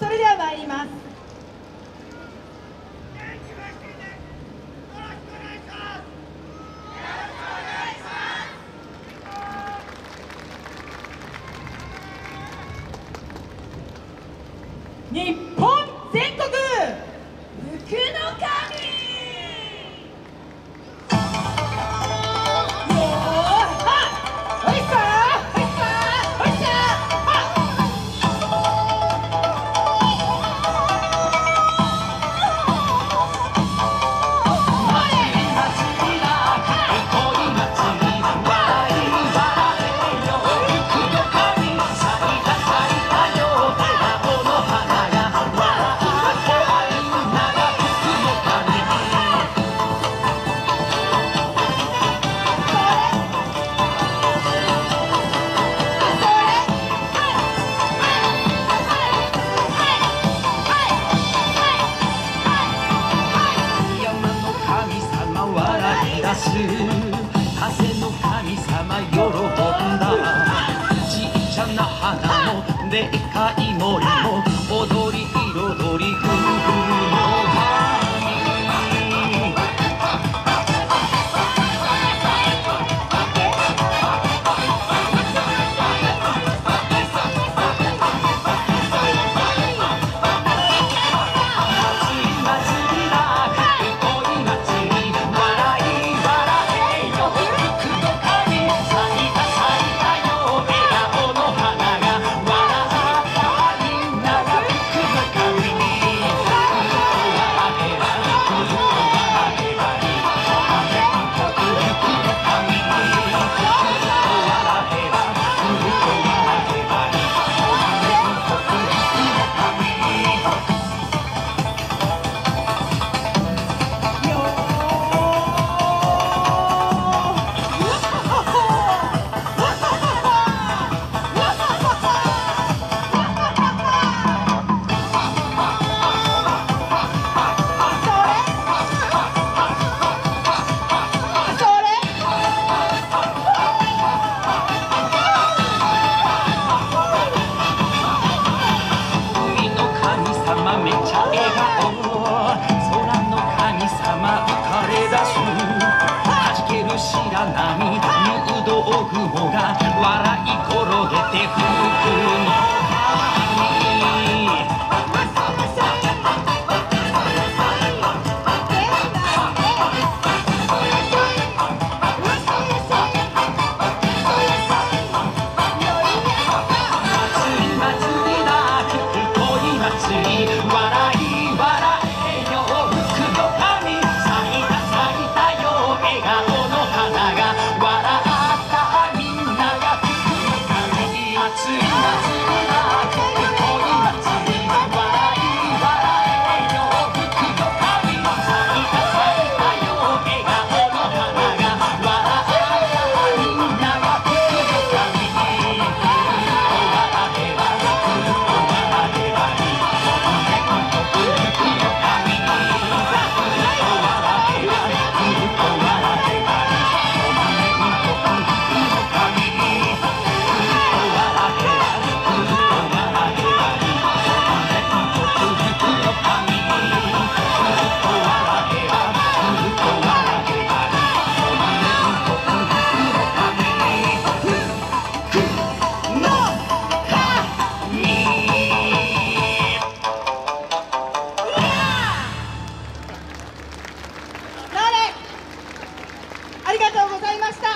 それでは参ります。日本全国福の神。風の神様喜んだ。ちっちゃな花もでっかい森も踊り彩り風の神。ありがとうございました。